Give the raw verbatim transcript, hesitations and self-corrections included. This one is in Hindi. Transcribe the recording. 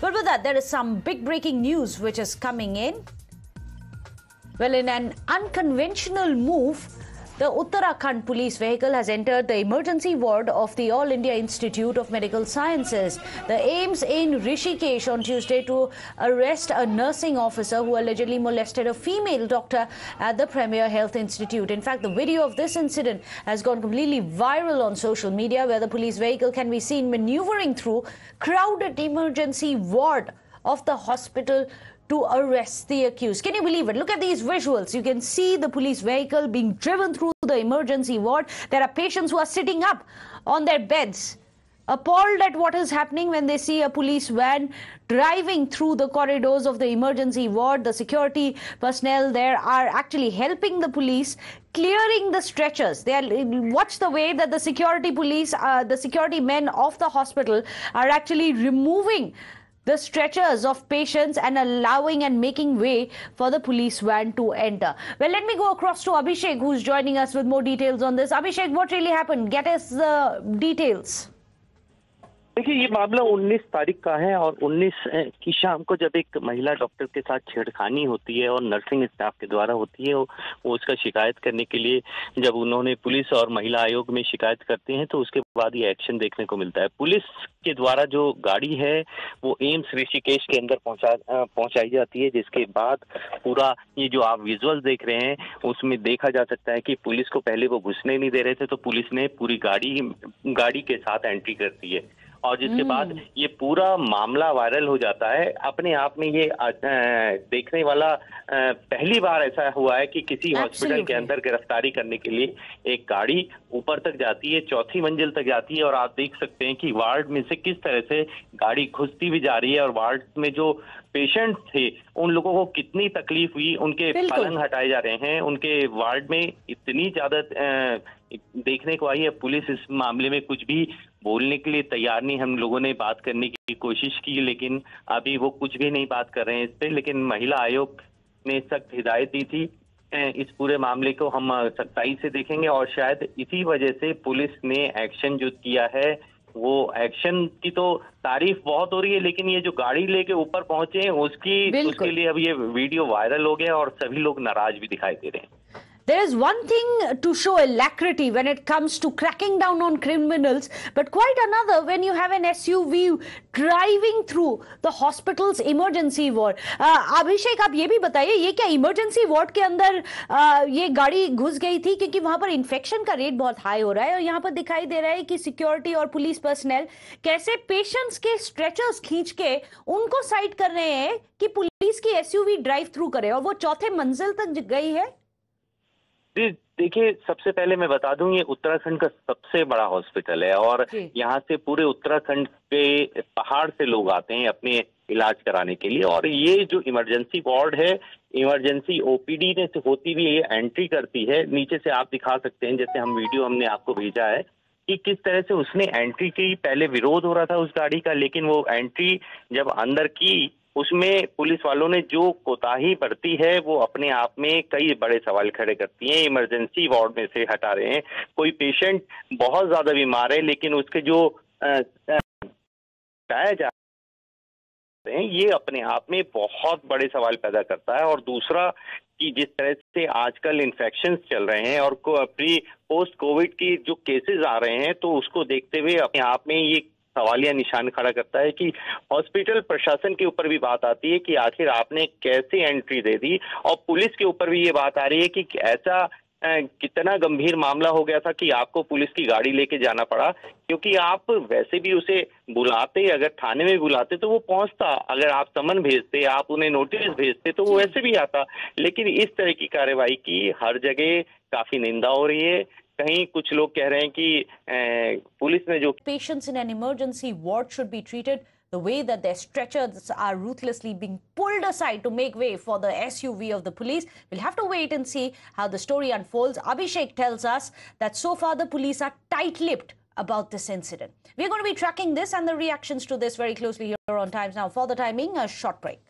But with that, there is some big breaking news which is coming in. Well, in an unconventional move, the Uttarakhand police vehicle has entered the emergency ward of the All India Institute of Medical Sciences, the AIIMS in Rishikesh, on Tuesday to arrest a nursing officer who allegedly molested a female doctor at the Premier Health Institute. In fact, the video of this incident has gone completely viral on social media, where the police vehicle can be seen maneuvering through crowded emergency ward of the hospital to arrest the accused. Can you believe it? Look at these visuals. You can see the police vehicle being driven through the emergency ward. There are patients who are sitting up on their beds, appalled at what is happening when they see a police van driving through the corridors of the emergency ward. The security personnel there are actually helping the police, clearing the stretchers. They are, watch the way that the security police, uh, the security men of the hospital are actually removing the stretchers of patients and allowing and making way for the police van to enter. Well, let me go across to Abhishek, who's joining us with more details on this. Abhishek, what really happened? Get us the details. देखिए, ये मामला उन्नीस तारीख का है और उन्नीस की शाम को जब एक महिला डॉक्टर के साथ छेड़खानी होती है और नर्सिंग स्टाफ के द्वारा होती है, वो उसका शिकायत करने के लिए जब उन्होंने पुलिस और महिला आयोग में शिकायत करते हैं तो उसके बाद ये एक्शन देखने को मिलता है। पुलिस के द्वारा जो गाड़ी है वो एम्स ऋषिकेश के अंदर पहुंचा पहुंचाई जाती है, जिसके बाद पूरा ये जो आप विजुअल देख रहे हैं उसमें देखा जा सकता है कि पुलिस को पहले वो घुसने नहीं दे रहे थे, तो पुलिस ने पूरी गाड़ी गाड़ी के साथ एंट्री कर दी है और जिसके बाद ये पूरा मामला वायरल हो जाता है। अपने आप में ये देखने वाला पहली बार ऐसा हुआ है कि किसी हॉस्पिटल के अंदर गिरफ्तारी करने के लिए एक गाड़ी ऊपर तक जाती है, चौथी मंजिल तक जाती है और आप देख सकते हैं कि वार्ड में से किस तरह से गाड़ी घुसती भी जा रही है और वार्ड में जो पेशेंट थे उन लोगों को कितनी तकलीफ हुई, उनके पलंग हटाए जा रहे हैं, उनके वार्ड में इतनी ज्यादा देखने को आई है। पुलिस इस मामले में कुछ भी बोलने के लिए तैयार नहीं। हम लोगों ने बात करने की कोशिश की लेकिन अभी वो कुछ भी नहीं बात कर रहे हैं इस पे। लेकिन महिला आयोग ने सख्त हिदायत दी थी, इस पूरे मामले को हम सख्ताई से देखेंगे और शायद इसी वजह से पुलिस ने एक्शन जो किया है, वो एक्शन की तो तारीफ बहुत हो रही है लेकिन ये जो गाड़ी लेके ऊपर पहुंचे हैं उसकी उसके लिए अब ये वीडियो वायरल हो गया और सभी लोग नाराज भी दिखाई दे रहे हैं। There is one thing to show alacrity when it comes to cracking down on criminals, but quite another when you have an S U V driving through the hospital's emergency ward. Uh, अभिषेक, आप ये भी बताइए, ये क्या इमरजेंसी वार्ड के अंदर uh, ये गाड़ी घुस गई थी? क्योंकि वहां पर इन्फेक्शन का रेट बहुत हाई हो रहा है और यहाँ पर दिखाई दे रहा है कि सिक्योरिटी और पुलिस पर्सनल कैसे पेशेंट्स के स्ट्रेचर्स खींच के उनको साइड कर रहे हैं कि पुलिस की एसयूवी ड्राइव थ्रू करे, और वो चौथे मंजिल तक गई है। देखिए, सबसे पहले मैं बता दूं, ये उत्तराखंड का सबसे बड़ा हॉस्पिटल है और यहाँ से पूरे उत्तराखंड के पहाड़ से लोग आते हैं अपने इलाज कराने के लिए और ये जो इमरजेंसी वार्ड है, इमरजेंसी ओपीडी ने से होती हुई ये एंट्री करती है। नीचे से आप दिखा सकते हैं, जैसे हम वीडियो हमने आपको भेजा है कि किस तरह से उसने एंट्री की। पहले विरोध हो रहा था उस गाड़ी का लेकिन वो एंट्री जब अंदर की उसमें पुलिस वालों ने जो कोताही बरती है वो अपने आप में कई बड़े सवाल खड़े करती हैं। इमरजेंसी वार्ड में से हटा रहे हैं, कोई पेशेंट बहुत ज्यादा बीमार है लेकिन उसके जो हटाया जा रहे हैं ये अपने आप में बहुत बड़े सवाल पैदा करता है। और दूसरा कि जिस तरह से आजकल इन्फेक्शंस चल रहे हैं और प्री पोस्ट कोविड की जो केसेस आ रहे हैं तो उसको देखते हुए अपने आप में ये सवालिया निशान खड़ा करता है कि हॉस्पिटल प्रशासन के ऊपर भी बात आती है कि आखिर आपने कैसे एंट्री दे दी, और पुलिस के ऊपर भी ये बात आ रही है कि ऐसा कितना गंभीर मामला हो गया था कि आपको पुलिस की गाड़ी लेके जाना पड़ा, क्योंकि आप वैसे भी उसे बुलाते, अगर थाने में बुलाते तो वो पहुंचता, अगर आप समन भेजते, आप उन्हें नोटिस भेजते तो वो वैसे भी आता, लेकिन इस तरह की कार्रवाई की हर जगह काफी निंदा हो रही है। कहीं कुछ लोग कह रहे हैं कि पुलिस ने जो patients in an emergency ward should be treated the way that their stretchers are ruthlessly being pulled aside to make way for the SUV of the police. We will have to wait and see how the story unfolds. Abhishek tells us that so far the police are tight-lipped about this incident. We are going to be tracking this and the reactions to this very closely here on Times Now. For the timing, a short break.